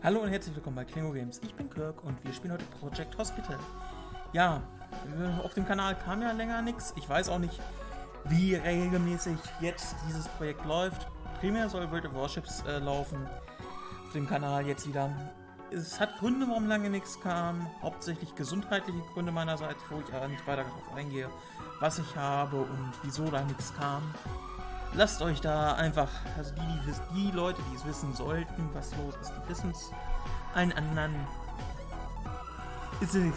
Hallo und herzlich willkommen bei Klingo Games. Ich bin Kirk und wir spielen heute Project Hospital. Ja, auf dem Kanal kam ja länger nichts. Ich weiß auch nicht, wie regelmäßig jetzt dieses Projekt läuft. Primär soll World of Warships laufen auf dem Kanal jetzt wieder. Es hat Gründe, warum lange nichts kam. Hauptsächlich gesundheitliche Gründe meinerseits, wo ich aber nicht weiter darauf eingehe, was ich habe und wieso da nichts kam. Lasst euch da einfach, also die Leute, die es wissen sollten, was los ist, die wissen es. Allen anderen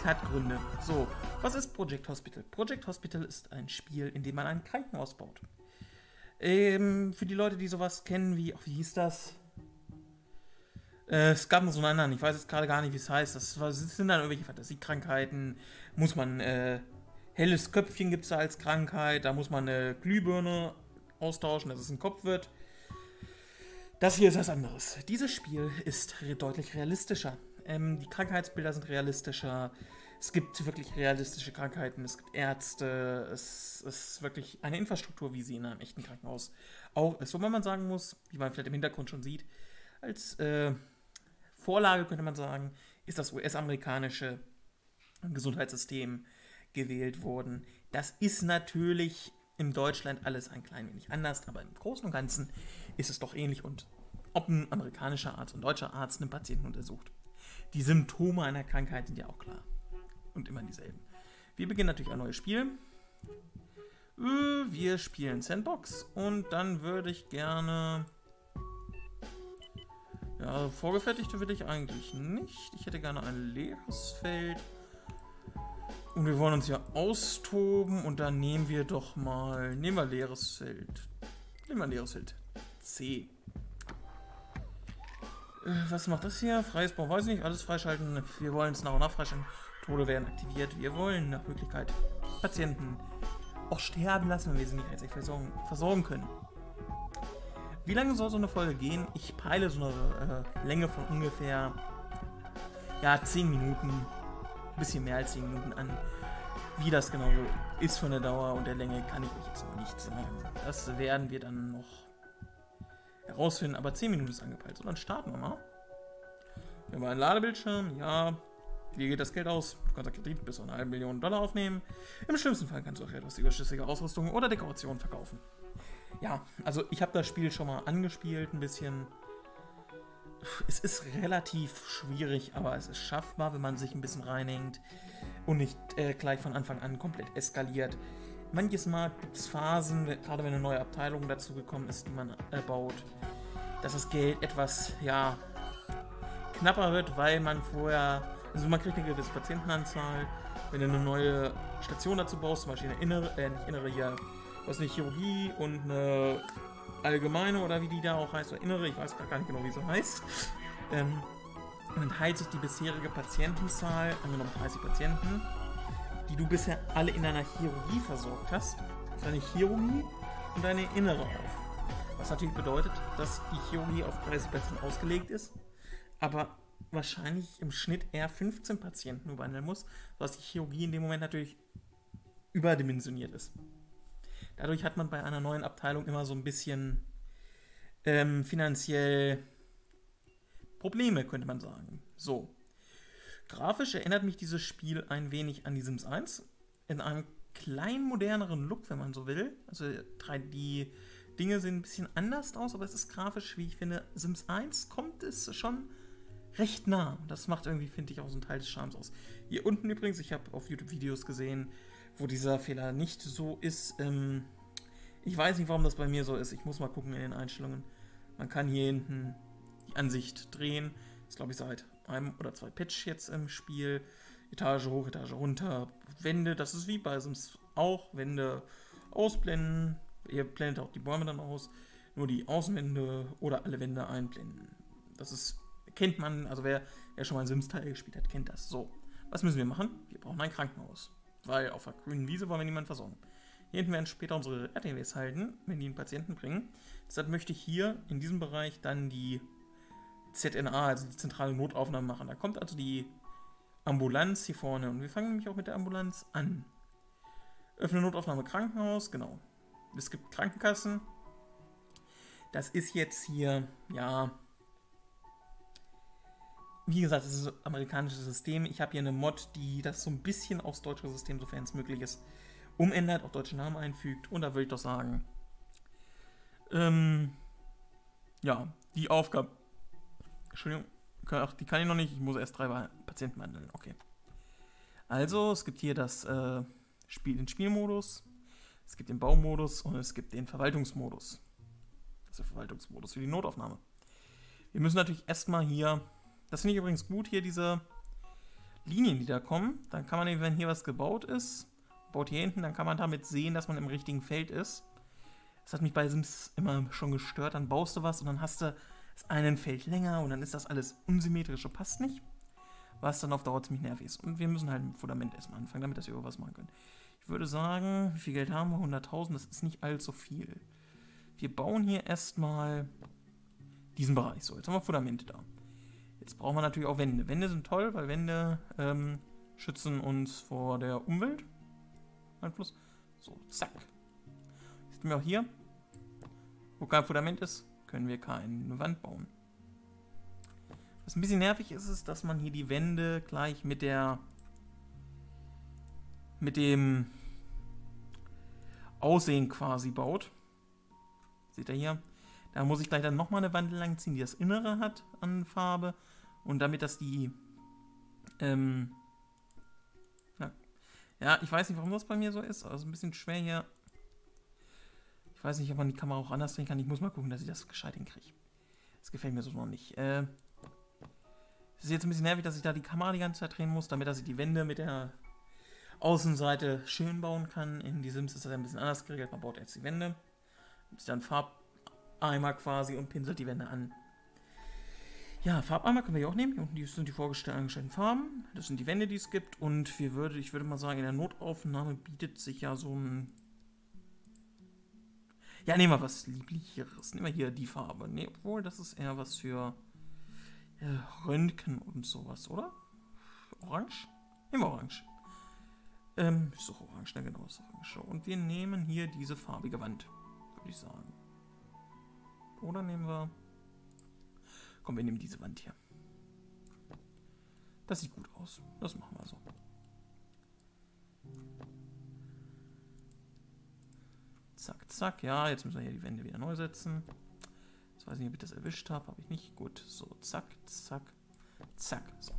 hat Gründe. So, was ist Project Hospital? Project Hospital ist ein Spiel, in dem man ein Krankenhaus baut. Für die Leute, die sowas kennen wie, wie hieß das? Es gab noch so einen anderen, ich weiß jetzt gerade gar nicht, wie es heißt. Das sind dann irgendwelche Fantasiekrankheiten, muss man, helles Köpfchen gibt es da als Krankheit, da muss man eine Glühbirne austauschen, dass es ein Kopf wird. Das hier ist was anderes. Dieses Spiel ist deutlich realistischer. Die Krankheitsbilder sind realistischer. Es gibt wirklich realistische Krankheiten. Es gibt Ärzte. Es ist wirklich eine Infrastruktur, wie sie in einem echten Krankenhaus auch ist. Wobei man sagen muss, wie man vielleicht im Hintergrund schon sieht, als Vorlage könnte man sagen, ist das US-amerikanische Gesundheitssystem gewählt worden. Das ist natürlich in Deutschland alles ein klein wenig anders, aber im Großen und Ganzen ist es doch ähnlich. Und ob ein amerikanischer Arzt und deutscher Arzt einen Patienten untersucht, die Symptome einer Krankheit sind ja auch klar und immer dieselben. Wir beginnen natürlich ein neues Spiel. Wir spielen Sandbox und dann würde ich gerne... Ja, vorgefertigte will ich eigentlich nicht. Ich hätte gerne ein leeres Feld. Und wir wollen uns ja austoben und dann nehmen wir doch mal... Nehmen wir leeres Feld. Nehmen wir leeres Feld. C. Was macht das hier? Freies Bau, weiß ich nicht. Alles freischalten. Wir wollen es nach und nach freischalten. Tode werden aktiviert. Wir wollen nach Möglichkeit Patienten auch sterben lassen, wenn wir sie nicht einzig versorgen können. Wie lange soll so eine Folge gehen? Ich peile so eine Länge von ungefähr... Ja, 10 Minuten. Bisschen mehr als 10 Minuten an. Wie das genau ist von der Dauer und der Länge, kann ich euch jetzt noch nicht sagen. Das werden wir dann noch herausfinden, aber 10 Minuten ist angepeilt. So, dann starten wir mal. Wir haben einen Ladebildschirm, ja. Wie geht das Geld aus? Du kannst einen Kredit bis zu einer halben Million $1 aufnehmen. Im schlimmsten Fall kannst du auch etwas überschüssige Ausrüstung oder Dekoration verkaufen. Ja, also ich habe das Spiel schon mal angespielt, ein bisschen. Es ist relativ schwierig, aber es ist schaffbar, wenn man sich ein bisschen reinhängt und nicht gleich von Anfang an komplett eskaliert. Manches Mal gibt es Phasen, gerade wenn eine neue Abteilung dazu gekommen ist, die man baut, dass das Geld etwas, ja, knapper wird, weil man vorher, also man kriegt eine gewisse Patientenanzahl. Wenn du eine neue Station dazu baust, zum Beispiel eine Chirurgie und eine allgemeine oder wie die da auch heißt, oder innere, ich weiß gar nicht genau, wie sie heißt, dann heilt sich die bisherige Patientenzahl, angenommen 30 Patienten, die du bisher alle in deiner Chirurgie versorgt hast, deine Chirurgie und deine innere auf. Was natürlich bedeutet, dass die Chirurgie auf 30 Patienten ausgelegt ist, aber wahrscheinlich im Schnitt eher 15 Patienten überhandeln muss, was die Chirurgie in dem Moment natürlich überdimensioniert ist. Dadurch hat man bei einer neuen Abteilung immer so ein bisschen finanziell Probleme, könnte man sagen. So. Grafisch erinnert mich dieses Spiel ein wenig an die Sims 1. In einem klein moderneren Look, wenn man so will. Also die Dinge sehen ein bisschen anders aus, aber es ist grafisch, wie ich finde, Sims 1 kommt es schon recht nah. Das macht irgendwie, finde ich, auch so einen Teil des Charmes aus. Hier unten übrigens, ich habe auf YouTube Videos gesehen, wo dieser Fehler nicht so ist. Ich weiß nicht, warum das bei mir so ist. Ich muss mal gucken in den Einstellungen. Man kann hier hinten die Ansicht drehen. Das ist, glaube ich, seit einem oder zwei Patch jetzt im Spiel. Etage hoch, Etage runter. Wände, das ist wie bei Sims auch. Wände ausblenden. Ihr blendet auch die Bäume dann aus. Nur die Außenwände oder alle Wände einblenden. Das ist, kennt man, also wer schon mal Sims-Teil gespielt hat, kennt das. So, was müssen wir machen? Wir brauchen ein Krankenhaus. Weil auf der grünen Wiese wollen wir niemanden versorgen. Hier hinten werden später unsere RTWs halten, wenn die einen Patienten bringen. Deshalb möchte ich hier in diesem Bereich dann die ZNA, also die zentrale Notaufnahme, machen. Da kommt also die Ambulanz hier vorne. Und wir fangen nämlich auch mit der Ambulanz an. Öffne Notaufnahme Krankenhaus, genau. Es gibt Krankenkassen. Das ist jetzt hier, ja... Wie gesagt, es ist ein amerikanisches System. Ich habe hier eine Mod, die das so ein bisschen aufs deutsche System, sofern es möglich ist, umändert, auch deutsche Namen einfügt. Und da würde ich doch sagen, ja, die Aufgabe, Entschuldigung, ach, die kann ich noch nicht, ich muss erst 3 Patienten behandeln, okay. Also, es gibt hier das Spiel, den Spielmodus, es gibt den Baumodus und es gibt den Verwaltungsmodus. Das ist der Verwaltungsmodus für die Notaufnahme. Wir müssen natürlich erstmal hier, das finde ich übrigens gut, hier diese Linien, die da kommen. Dann kann man, wenn hier was gebaut ist, baut hier hinten, dann kann man damit sehen, dass man im richtigen Feld ist. Das hat mich bei Sims immer schon gestört. Dann baust du was und dann hast du das einen Feld länger und dann ist das alles unsymmetrische, passt nicht. Was dann auf Dauer ziemlich nervig ist. Und wir müssen halt mit dem Fundament erstmal anfangen, damit dass wir irgendwas machen können. Ich würde sagen, wie viel Geld haben wir? 100.000, das ist nicht allzu viel. Wir bauen hier erstmal diesen Bereich. So, jetzt haben wir Fundamente da. Jetzt brauchen wir natürlich auch Wände. Wände sind toll, weil Wände schützen uns vor der Umwelt. Einfluss. So, zack. Sieht man auch hier, wo kein Fundament ist, können wir keine Wand bauen. Was ein bisschen nervig ist, ist, dass man hier die Wände gleich mit der Aussehen quasi baut. Seht ihr hier? Da muss ich gleich dann nochmal eine Wand langziehen, die das Innere hat an Farbe. Und damit das die ja, ich weiß nicht, warum das bei mir so ist, aber es ist ein bisschen schwer hier. Ich weiß nicht, ob man die Kamera auch anders drehen kann. Ich muss mal gucken, dass ich das gescheit hinkriege. Das gefällt mir so noch nicht. Es ist jetzt ein bisschen nervig, dass ich da die Kamera die ganze Zeit drehen muss, damit dass ich die Wände mit der Außenseite schön bauen kann. In die Sims ist das ein bisschen anders geregelt. Man baut erst die Wände, nimmt dann Farbeimer quasi und pinselt die Wände an. Ja, Farbeimer können wir hier auch nehmen. Hier unten sind die vorgestellten Farben. Das sind die Wände, die es gibt. Und ich würde mal sagen, in der Notaufnahme bietet sich ja so ein... Ja, nehmen wir was Lieblicheres. Nehmen wir hier die Farbe. Ne, obwohl, das ist eher was für Röntgen und sowas, oder? Orange? Nehmen wir Orange. Ist doch Orange, ne? Genau, ist Orange. Und wir nehmen hier diese farbige Wand, würde ich sagen. Oder nehmen wir... Komm, wir nehmen diese Wand hier. Das sieht gut aus. Das machen wir so. Zack, zack. Ja, jetzt müssen wir hier die Wände wieder neu setzen. Ich weiß nicht, ob ich das erwischt habe. Habe ich nicht. Gut. So, zack, zack, zack. So.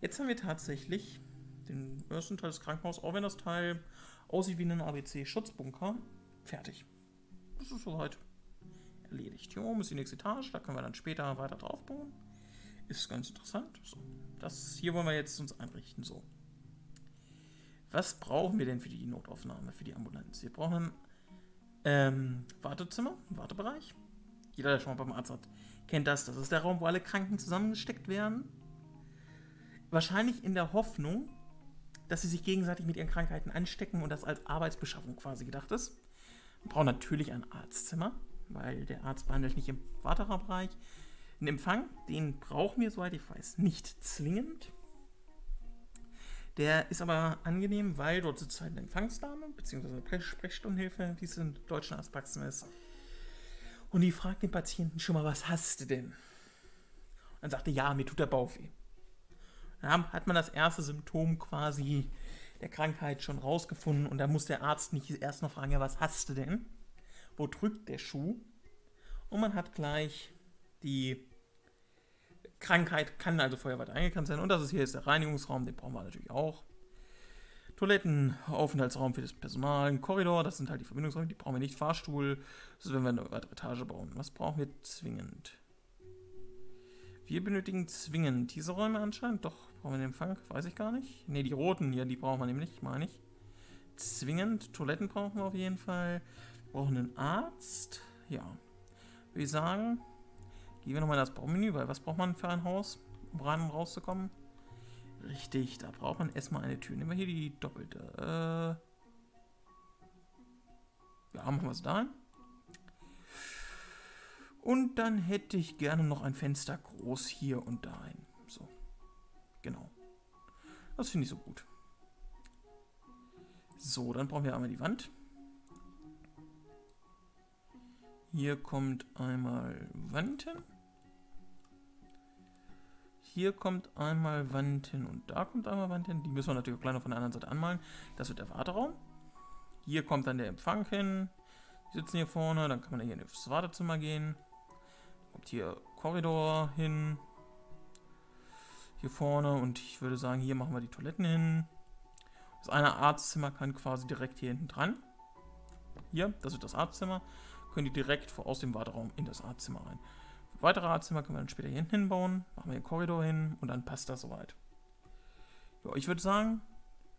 Jetzt haben wir tatsächlich den ersten Teil des Krankenhauses, auch wenn das Teil aussieht wie ein ABC-Schutzbunker, fertig. Das ist soweit erledigt. Hier oben ist die nächste Etage, da können wir dann später weiter drauf bauen. Ist ganz interessant. So, das hier wollen wir jetzt uns einrichten. So. Was brauchen wir denn für die Notaufnahme, für die Ambulanz? Wir brauchen ein Wartezimmer, einen Wartebereich. Jeder, der schon mal beim Arzt hat, kennt das. Das ist der Raum, wo alle Kranken zusammengesteckt werden. Wahrscheinlich in der Hoffnung, dass sie sich gegenseitig mit ihren Krankheiten anstecken und das als Arbeitsbeschaffung quasi gedacht ist. Wir brauchen natürlich ein Arztzimmer, weil der Arzt behandelt nicht im Wartebereich. Einen Empfang, den brauchen wir, soweit ich weiß, nicht zwingend. Der ist aber angenehm, weil dort sitzt halt eine Empfangsdame, beziehungsweise eine Sprechstundenhilfe, wie es in deutschen Arztpraxen ist. Und die fragt den Patienten schon mal, was hast du denn? Und dann sagt er, ja, mir tut der Bauch weh. Dann hat man das erste Symptom quasi der Krankheit schon rausgefunden und da muss der Arzt nicht erst noch fragen, ja, was hast du denn? Wo drückt der Schuh? Und man hat gleich die Krankheit, kann also vorher weiter eingegrenzt sein. Und das ist hier ist der Reinigungsraum, den brauchen wir natürlich auch. Toiletten, Aufenthaltsraum für das Personal, ein Korridor, das sind halt die Verbindungsräume, die brauchen wir nicht. Fahrstuhl, das ist, wenn wir eine weitere Etage bauen. Was brauchen wir zwingend? Wir benötigen zwingend diese Räume anscheinend. Doch, brauchen wir den Empfang? Weiß ich gar nicht. Ne, die roten hier, die brauchen wir nämlich nicht, meine ich. Zwingend. Toiletten brauchen wir auf jeden Fall. Wir brauchen einen Arzt. Ja. Würde ich sagen, gehen wir nochmal in das Baumenü, weil was braucht man für ein Haus, um rein und rauszukommen? Richtig, da braucht man erstmal eine Tür. Nehmen wir hier die doppelte. Ja, machen wir es da hin. Und dann hätte ich gerne noch ein Fenster groß hier und da hin. So. Genau. Das finde ich so gut. So, dann brauchen wir einmal die Wand. Hier kommt einmal Wand hin. Hier kommt einmal Wand hin und da kommt einmal Wand hin. Die müssen wir natürlich auch gleich noch von der anderen Seite anmalen. Das wird der Warteraum. Hier kommt dann der Empfang hin. Die sitzen hier vorne, dann kann man hier in das Wartezimmer gehen. Dann kommt hier Korridor hin. Hier vorne und ich würde sagen, hier machen wir die Toiletten hin. Das eine Arztzimmer kann quasi direkt hier hinten dran. Hier, das wird das Arztzimmer. Können die direkt aus dem Warteraum in das Arztzimmer rein. Weitere Arztzimmer können wir dann später hier hinten hinbauen. Machen wir den Korridor hin und dann passt das soweit. Ja, ich würde sagen,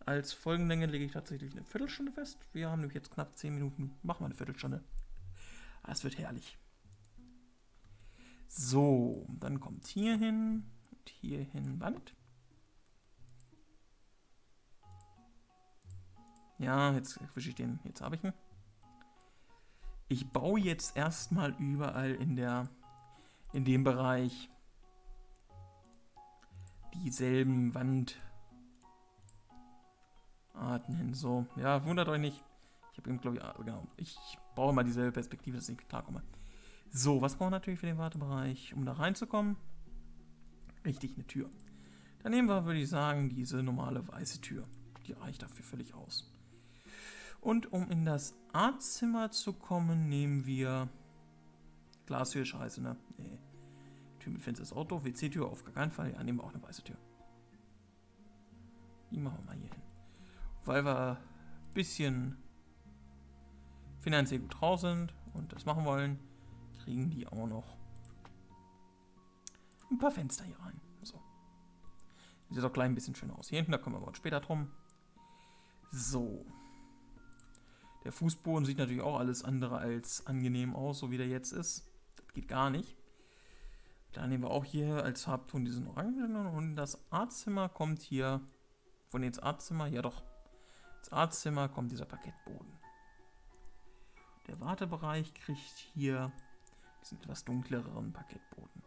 als Folgenlänge lege ich tatsächlich eine Viertelstunde fest. Wir haben nämlich jetzt knapp 10 Minuten. Machen wir eine Viertelstunde. Es wird herrlich. So, dann kommt hier hin und hier hin Wand. Ja, jetzt erwische ich den. Jetzt habe ich ihn. Ich baue jetzt erstmal überall in dem Bereich dieselben Wandarten hin. So, ja, wundert euch nicht. Ich habe eben, glaube ich, genau. Ich baue mal dieselbe Perspektive, dass ich klarkomme. So, was brauchen wir natürlich für den Wartebereich, um da reinzukommen? Richtig, eine Tür. Dann nehmen wir, würde ich sagen, diese normale weiße Tür. Die reicht dafür völlig aus. Und um in das Arztzimmer zu kommen, nehmen wir Glastür, scheiße, ne? Nee. Tür mit Fenster ist auch doof. WC-Tür auf gar keinen Fall. Ja, nehmen wir auch eine weiße Tür. Die machen wir mal hier hin. Weil wir ein bisschen finanziell gut raus sind und das machen wollen, kriegen die auch noch ein paar Fenster hier rein. So. Sieht doch gleich ein bisschen schöner aus. Hier hinten, da kommen wir aber später drum. So. Der Fußboden sieht natürlich auch alles andere als angenehm aus, so wie der jetzt ist. Das geht gar nicht. Da nehmen wir auch hier als Hauptton diesen Orangen und das Arztzimmer kommt hier, von ins Arztzimmer, ja doch, ins Arztzimmer kommt dieser Parkettboden. Der Wartebereich kriegt hier diesen etwas dunkleren Parkettboden.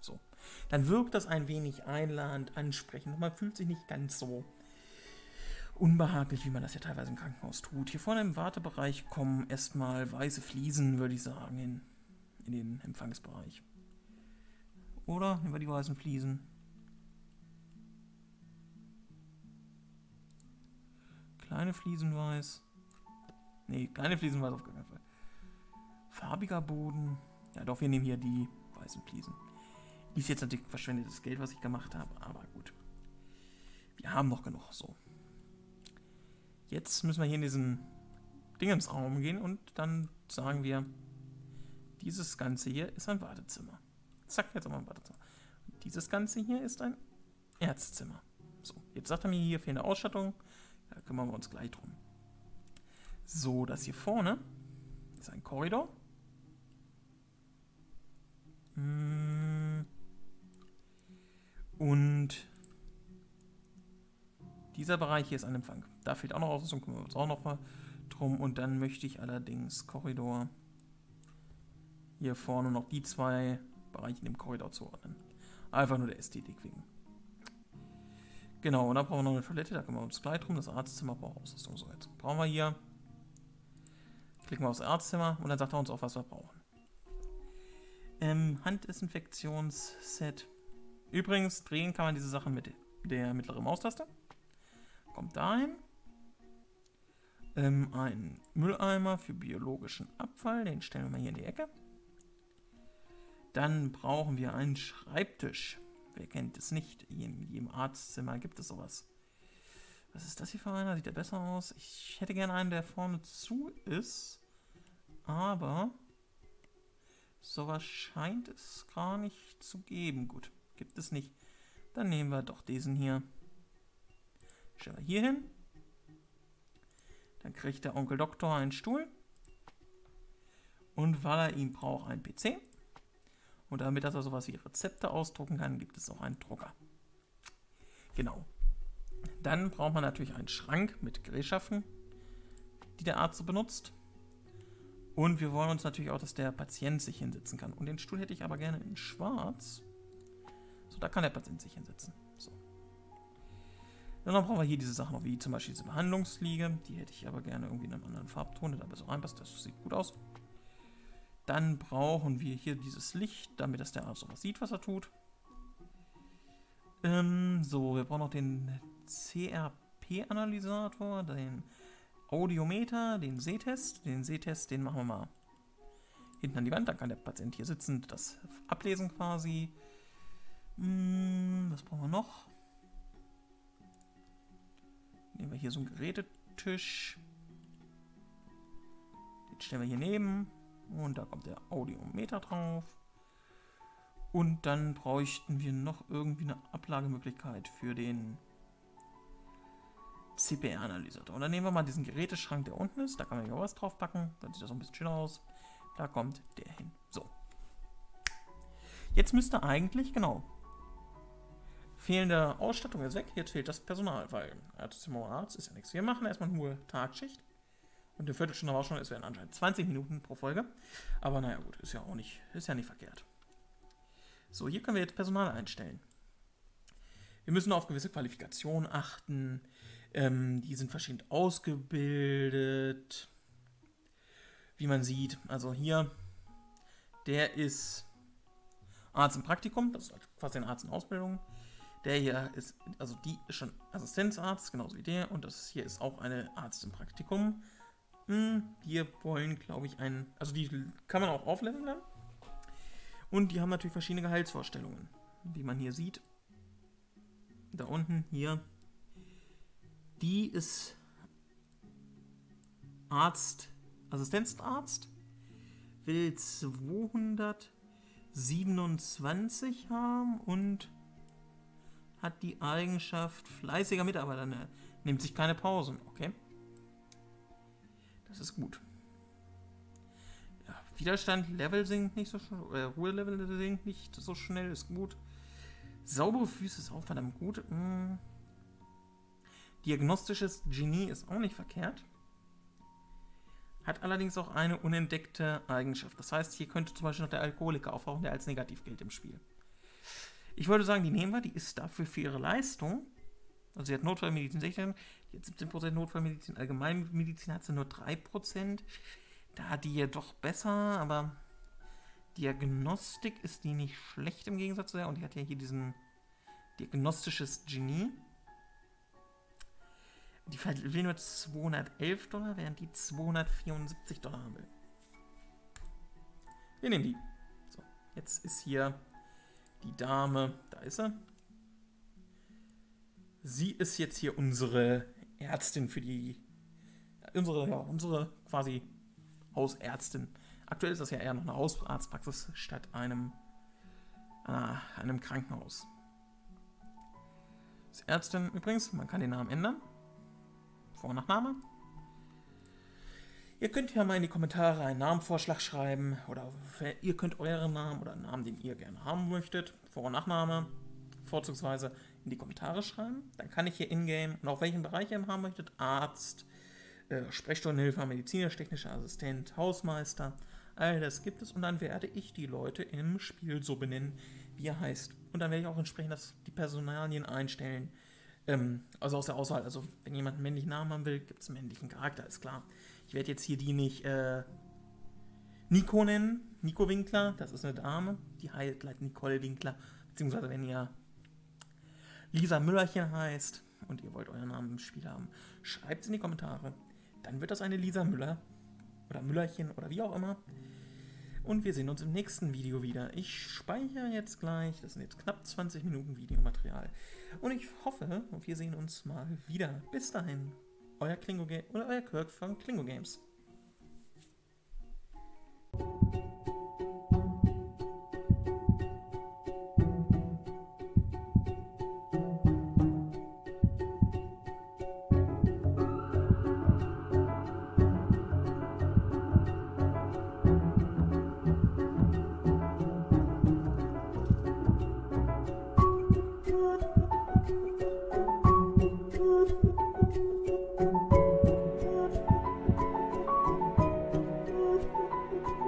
So, dann wirkt das ein wenig einladend, ansprechend, man fühlt sich nicht ganz so unbehaglich, wie man das ja teilweise im Krankenhaus tut. Hier vorne im Wartebereich kommen erstmal weiße Fliesen, würde ich sagen, in den Empfangsbereich. Oder? Nehmen wir die weißen Fliesen. Kleine Fliesenweiß. Nee, keine Fliesenweiß auf gar keinen Fall. Farbiger Boden. Ja doch, wir nehmen hier die weißen Fliesen. Ist jetzt natürlich verschwendetes Geld, was ich gemacht habe, aber gut. Wir haben noch genug, so. Jetzt müssen wir hier in diesen Dingensraum gehen und dann sagen wir, dieses Ganze hier ist ein Wartezimmer. Zack, jetzt haben wir ein Wartezimmer. Und dieses Ganze hier ist ein Ärztezimmer. So, jetzt sagt er mir hier fehlende Ausstattung. Da kümmern wir uns gleich drum. So, das hier vorne ist ein Korridor. Und dieser Bereich hier ist ein Empfang. Da fehlt auch noch Ausrüstung, kümmern wir uns auch noch mal drum. Und dann möchte ich allerdings Korridor hier vorne noch die zwei Bereiche in dem Korridor zuordnen. Einfach nur der Ästhetik wegen. Genau, und da brauchen wir noch eine Toilette, da kümmern wir uns gleich drum. Das Arztzimmer braucht Ausrüstung. So, jetzt brauchen wir hier. Klicken wir aufs Arztzimmer und dann sagt er uns auch, was wir brauchen. Handdesinfektionsset. Übrigens, drehen kann man diese Sachen mit der mittleren Maustaste. Kommt dahin. Ein Mülleimer für biologischen Abfall. Den stellen wir mal hier in die Ecke. Dann brauchen wir einen Schreibtisch. Wer kennt es nicht? In jedem Arztzimmer gibt es sowas. Was ist das hier für einer? Sieht der besser aus? Ich hätte gerne einen, der vorne zu ist. Aber sowas scheint es gar nicht zu geben. Gut, gibt es nicht. Dann nehmen wir doch diesen hier. Stellen wir hier hin. Dann kriegt der Onkel Doktor einen Stuhl. Und weil er ihn braucht, einen PC. Und damit, dass er sowas wie Rezepte ausdrucken kann, gibt es auch einen Drucker. Genau. Dann braucht man natürlich einen Schrank mit Gerätschaften, die der Arzt so benutzt. Und wir wollen uns natürlich auch, dass der Patient sich hinsetzen kann. Und den Stuhl hätte ich aber gerne in schwarz. So, da kann der Patient sich hinsetzen. So. Und dann brauchen wir hier diese Sachen noch, wie zum Beispiel diese Behandlungsliege. Die hätte ich aber gerne irgendwie in einem anderen Farbton, der da besser reinpasst. Das sieht gut aus. Dann brauchen wir hier dieses Licht, damit das der Arzt auch was sieht, was er tut. So, wir brauchen noch den CRP-Analysator, den Audiometer, den Sehtest. Den Sehtest, den machen wir mal hinten an die Wand. Da kann der Patient hier sitzend das ablesen quasi. Was brauchen wir noch? Nehmen wir hier so einen Gerätetisch. Den stellen wir hier neben. Und da kommt der Audiometer drauf. Und dann bräuchten wir noch irgendwie eine Ablagemöglichkeit für den CPR-Analysator. Und dann nehmen wir mal diesen Geräteschrank, der unten ist. Da kann man ja was draufpacken. Dann sieht das so ein bisschen schöner aus. Da kommt der hin. So. Jetzt müsste eigentlich, genau, fehlende Ausstattung ist weg. Jetzt fehlt das Personal, weil Arzt ist ja nichts. Wir machen erstmal nur Tagschicht. Und eine Viertelstunde war schon, es wären anscheinend 20 Minuten pro Folge. Aber naja gut, ist ja auch nicht, ist ja nicht verkehrt. So, hier können wir jetzt Personal einstellen. Wir müssen auf gewisse Qualifikationen achten. Die sind verschieden ausgebildet. Wie man sieht, also hier, der ist Arzt im Praktikum, das ist quasi ein Arzt in Ausbildung. Der hier ist, also die ist schon Assistenzarzt, genauso wie der. Und das hier ist auch eine Arzt im Praktikum. Wir wollen, glaube ich, einen, also die kann man auch aufleveln dann. Und die haben natürlich verschiedene Gehaltsvorstellungen, wie man hier sieht. Da unten hier, die ist Arzt, Assistenzarzt, will 227 haben und hat die Eigenschaft fleißiger Mitarbeiter, ne, nimmt sich keine Pausen, okay. Das ist gut. Widerstand, Level sinkt nicht so schnell, Ruhe-Level sinkt nicht so schnell, ist gut. Saubere Füße ist auch verdammt gut. Diagnostisches Genie ist auch nicht verkehrt. Hat allerdings auch eine unentdeckte Eigenschaft. Das heißt, hier könnte zum Beispiel noch der Alkoholiker auftauchen, der als negativ gilt im Spiel. Ich würde sagen, die nehmen wir, die ist dafür für ihre Leistung. Also sie hat Notfallmedizin 16, die hat 17% Notfallmedizin, Allgemeinmedizin hat sie nur 3%. Da die ja doch besser, aber Diagnostik ist die nicht schlecht im Gegensatz zu der. Und die hat ja hier diesen diagnostisches Genie. Die will nur $211, während die $274 haben will. Wir nehmen die. So, jetzt ist hier die Dame, da ist sie. Sie ist jetzt hier unsere Ärztin für die, unsere quasi Hausärztin. Aktuell ist das ja eher noch eine Hausarztpraxis statt einem Krankenhaus. Das Ärztin übrigens, man kann den Namen ändern. Vor- und Nachname. Ihr könnt ja mal in die Kommentare einen Namenvorschlag schreiben oder ihr könnt euren Namen oder einen Namen, den ihr gerne haben möchtet, Vor- und Nachname vorzugsweise in die Kommentare schreiben. Dann kann ich hier in-game und auf welchen Bereich ihr haben möchtet, Arzt, Sprechstundenhilfe, Mediziner, technischer Assistent, Hausmeister, all das gibt es und dann werde ich die Leute im Spiel so benennen, wie er heißt. Und dann werde ich auch entsprechend die Personalien einstellen, also aus der Auswahl. Also wenn jemand einen männlichen Namen haben will, gibt es einen männlichen Charakter, ist klar. Ich werde jetzt hier die nicht Nico nennen, Nico Winkler, das ist eine Dame, die heißt Nicole Winkler, beziehungsweise wenn ihr Lisa Müllerchen heißt und ihr wollt euren Namen im Spiel haben, schreibt es in die Kommentare. Dann wird das eine Lisa Müller oder Müllerchen oder wie auch immer. Und wir sehen uns im nächsten Video wieder. Ich speichere jetzt gleich. Das sind jetzt knapp 20 Minuten Videomaterial. Und ich hoffe, wir sehen uns mal wieder. Bis dahin, euer Klingo Game oder euer Kirk von Klingo Games.